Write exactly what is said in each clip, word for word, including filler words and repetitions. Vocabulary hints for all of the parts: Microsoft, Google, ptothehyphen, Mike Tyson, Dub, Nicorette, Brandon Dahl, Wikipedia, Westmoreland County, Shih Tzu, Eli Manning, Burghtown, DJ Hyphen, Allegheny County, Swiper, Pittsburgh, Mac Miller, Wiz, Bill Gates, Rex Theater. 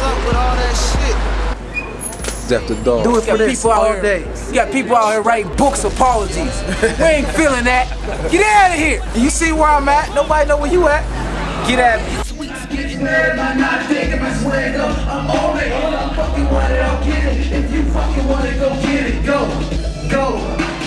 What's up with all that shit? After dog. Do it for this people all day. You got people out here writing books, apologies. We ain't feeling that. Get out of here. You see where I'm at? Nobody know where you at. Get at me. If you fucking want it, go get it. Go, go,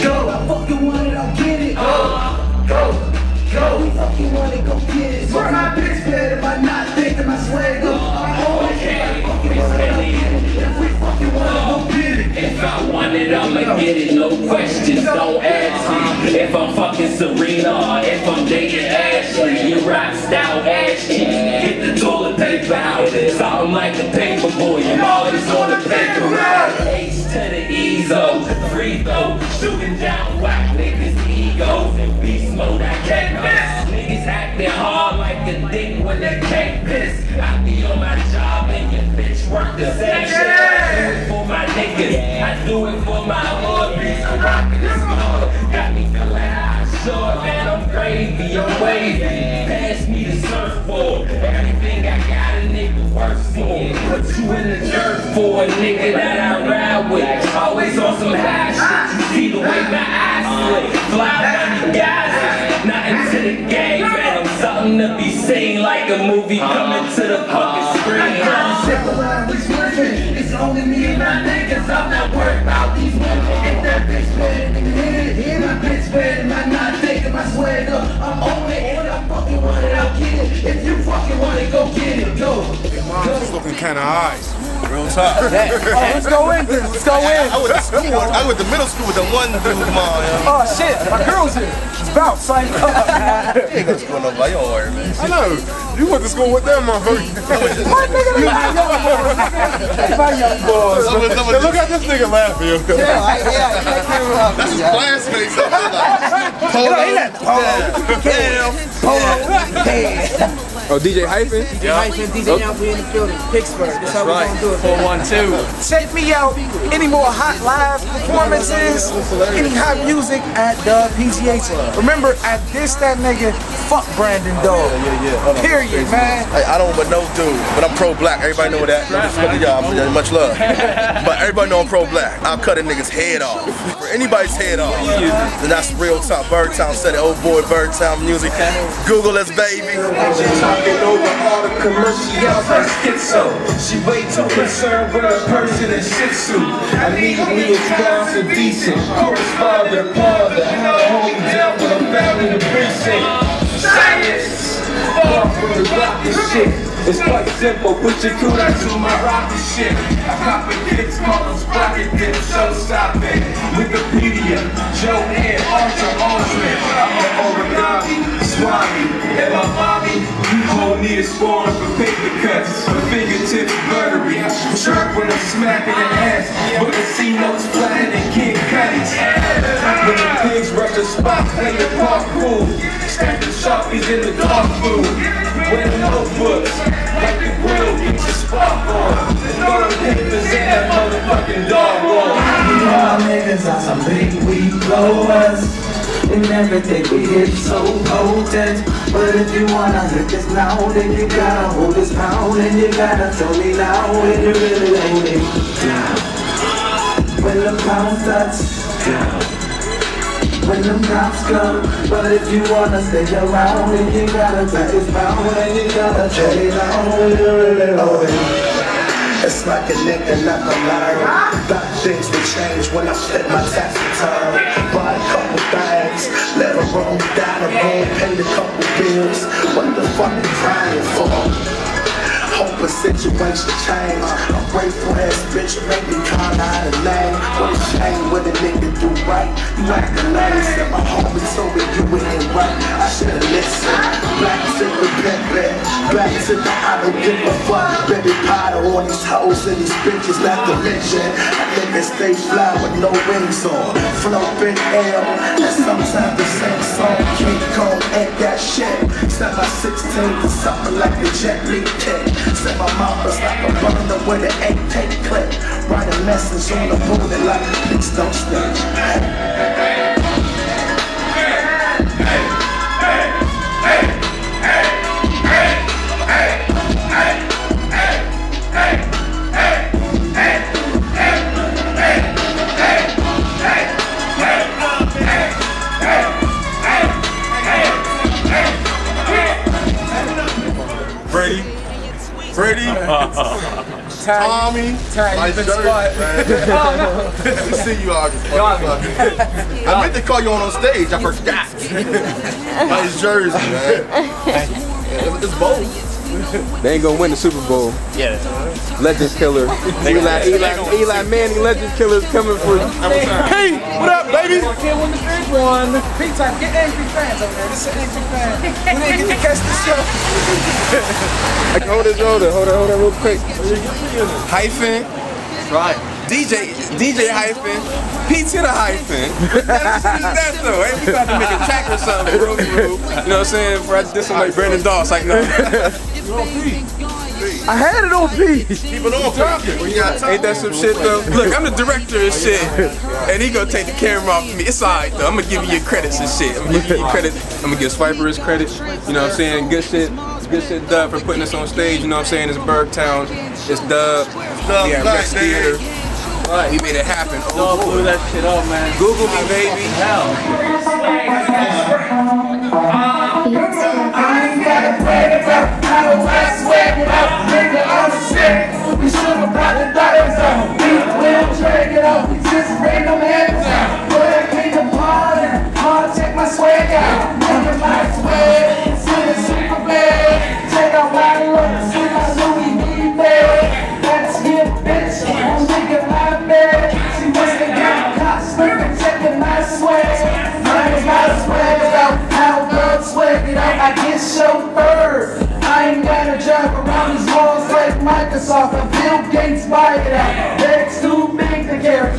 go. I fucking want it, I'll get it. Go, go. Go. We fucking want it, go get it. Swear my bitch better if I not think that my swag go. I own it, I fucking want it, I'll get it. If we fucking want it, go get it. If I want it, I'ma get it, no questions, don't ask me. If I'm fucking Serena, or if I'm dating Ashley, you rock style Ashley. Get the toilet paper out, something like the paper boy, you always on the paper route. H to the E-zo, free throw, shooting down whack niggas' egos and beast mode. I can't miss. Niggas acting hard like a dick when they can't piss. I be on my job and your bitch work the same shit. I do it for my niggas, I do it for my homies. I'm rockin' this mode, got me feelin' high. Sure, man, I'm crazy, I'm wavy. Pass me the surfboard, everything I got. Worse more, put you in the dirt for a nigga that I ride with. Always on some high shit, you see the way my eyes slit. Fly by the guys, not into the game, man. I'm something to be seen like a movie coming to the fucking screen. It's only me and my niggas, I'm not worried about these women. If that bitch bad, nigga hit it. My bitch bad, am I not thinking my swag up? I'm on it, and I fucking want it, I'll get it. If you fucking want it, go get it, go. Mom's looking kind of eyes. Real tough. Oh, let's go in, dude. Let's go in. I, I, I went to school. I went to middle school with the one dude, mom. Yeah. Oh shit, my girl's here. It's bounce, like. Ain't got school nobody, you don't worry, man. I know. You went to school with them, motherfucker. My nigga, look at my young boys. Look at this nigga laughing. Yeah, yeah. That's his classmates. Polo, polo, polo. Oh, D J Hyphen? D J yeah. Hyphen, D J now, we in the building, Pittsburgh. That's, That's how right. We're gonna do it. four one two. Check me out. Any more hot live performances, any hot music at Dub P G H. Remember, at this, that nigga, fuck Brandon Dog. Oh, yeah, yeah, yeah. Hold on. Period, man. Hey, I don't but no dude, but I'm pro-black. Everybody know that. No disrespect to y'all, much love. But everybody know I'm pro-black. I'll cut a nigga's head off. For anybody's head off. And that's real talk. Burghtown said it. Old boy, Burghtown music. Google us, baby. It over all the commercials, like schizo. She way too concerned with a person in shih tzu. I need me a sponsor decent. Correspond with father, how hold me down when I'm found in the prison. Science, far from the rocket shit. It's quite simple, put your two dots on my rocket shit. I cop a kid's models, rocket dip, show stopping. Wikipedia, Joe Ann, Arthur Osman, I'm Origami, Swami, and my mommy. Don't need a scoring for paper cuts, for fingertips murdery. Sharp when I'm smacking the ass, but the C-notes flying and Kid Cudi's ass. When the pigs rush the spot, play the park pool. Stacking sharpies in the dark food. Wet notebooks, like the grill gets the spark on. Throwing papers in that motherfucking dog wall. We all niggas are some big weed blowers. And everything we hit so potent. But if you wanna hit this now, then you gotta hold this pound. And you gotta tell me now when you really hold it down. When the pound starts down, when the cops come. But if you wanna stay around, then you gotta take this pound. And you gotta tell me now when you really hold it. It's like a nigga never learned. Thought things would change when I split my tax return. Bought a couple bags, let her roll down the road, paid a couple bills. What the fuck you crying for? Hope a situation change. A grateful ass bitch make me call out a name. What a shame when a nigga do right. You actin' lame, said my homie told me you ain't right. I should've listened. Black to the pet, black to the I don't give a fuck. Baby powder on these hoes and these bitches, not to mention I niggas stay fly with no wings on. Flow big L, and sometimes the same song. King Kong ain't got shit. Set my sixteen to something like the Jet League kick. Set my mouth is like a burner with an eight take clip. Write a message on the bullet like please don't snitch. Hey! Freddie, Tommy, my shirt. Oh, no. Let me see you, August. I meant to call you on stage. I forgot. Nice jersey, man. It's bold. They ain't gonna win the Super Bowl. Yeah. Legends killer. Eli, Eli, Eli Manning, Legends killer is coming for you. Hey, what up, baby? Can't win the big one. Big time. Get angry fans over there. This is angry fans. We didn't get to catch the show. Hold it, hold it, hold it, hold it real quick. Hyphen. That's right. D J, D J Hyphen. P to the Hyphen. That's that though. Hey, we about to make a track or something, bro. You know what I'm saying? For I did something like Brandon Dawes, like no. I had it on P. Keep it on profit. Ain't that some shit though? Look, I'm the director and shit, and he gonna take the camera off of me. It's alright though. I'm gonna give you your credits and shit. I'm gonna give you your credits. I'm gonna give Swiper his credits. You know what I'm saying? Good shit. Good shit, Dub, for putting us on stage. You know what I'm saying? It's Burghtown. It's Dub. We got Rex Theater. He made it happen. Oh, Dub blew that shit up, man. Google me, baby. Microsoft and Bill Gates buy it out. Bags too big to carry.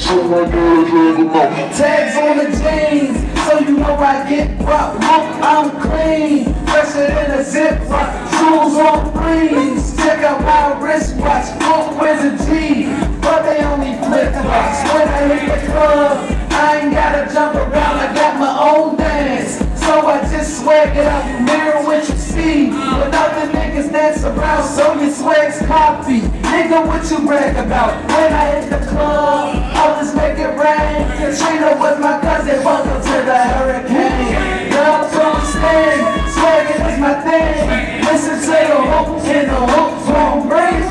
Tags on the jeans, so you know I get rock. Look, I'm clean, fresher than a zip rock. Shoes on greens, check out my wristwatch. Look, where's a G? But they only flip flops. When I hit the club, I ain't gotta jump around. I got my own dance, so I just swag it out. Mirror what you see, without the niggas that's around, so your swag's copy. Nigga, what you brag about? When I hit the club, I'll just make it rain. Katrina was my cousin, welcome to the hurricane. Dub don't stand, swaggin' is my thing. Listen to the hook and the hook won't break.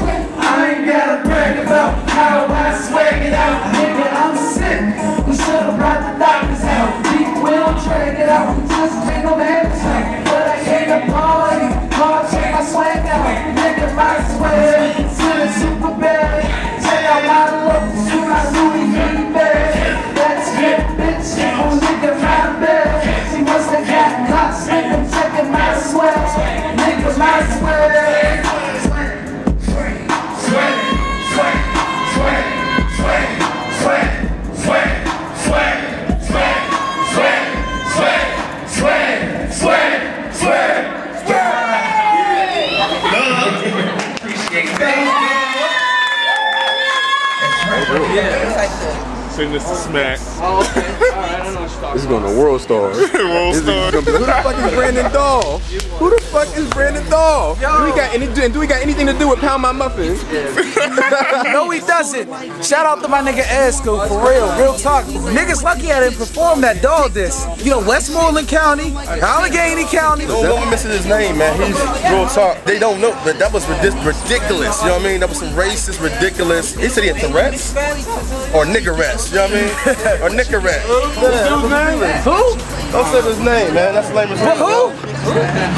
I ain't gotta brag about how I swag it out. Nigga, I'm sick, we should've brought the doctors out. We will drag it out, we just bring them hands out. But I ain't a party, I'll check my swag out. Nigga, my swag, to the super bad. Check out my look, to my Louis V bag. That's it, bitch, oh nigga, my bad. She must've got cops, nigga, checking my swag. Nigga, my swag. Send this to Smack. Oh, okay. Alright, I don't know what you're talking about. This is going to World Star. World Star. Who the fuck is Brandon Dahl? Who the fuck is Brandon Dahl? Do we got any, do we got anything to do with Pound My Muffin? Yeah. No, he doesn't. Shout out to my nigga Esco, for real. Real talk. Niggas lucky I didn't perform that Dahl diss. You know, Westmoreland County, Allegheny County. No woman missing his name, man. He's real talk. They don't know, but that was ridiculous. You know what I mean? That was some racist, ridiculous. He said he had Tourette's or niggerettes. You know what I mean? Or Nicorette. Who's name? Who? Don't say his name, man. That's lame as hell. Who?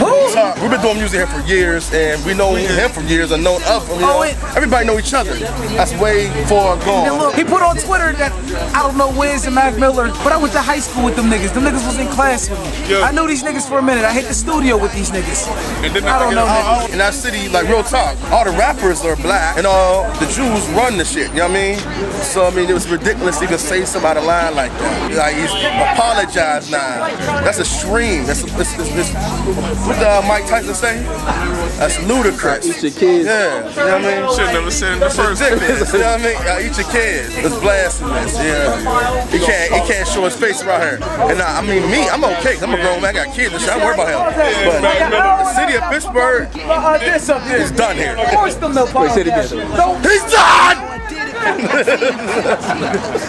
Who? So, we've been doing music here for years, and we know him for years and known of him. You know? Everybody know each other. That's way far gone. And look, he put on Twitter that I don't know Wiz and Mac Miller, but I went to high school with them niggas. Them niggas was in class with me. I knew these niggas for a minute. I hit the studio with these niggas. And then I don't know niggas. In our city, like real talk, all the rappers are black, and all the Jews run the shit. You know what I mean? So I mean, it was ridiculous. You can say somebody lying like that. Like he's apologized now. That's a stream. That's, that's, that's, that's what did uh, Mike Tyson say? That's ludicrous. Eat your kids. Yeah. You know what I mean? Should never said in the first place. You know what I mean? Uh, eat your kids. It's blasphemous. Yeah. He can't. He can't show his face right here. And uh, I mean me. I'm okay. I'm a grown man. I got kids and shit. I don't worry about him. But the city of Pittsburgh is done here. He's done.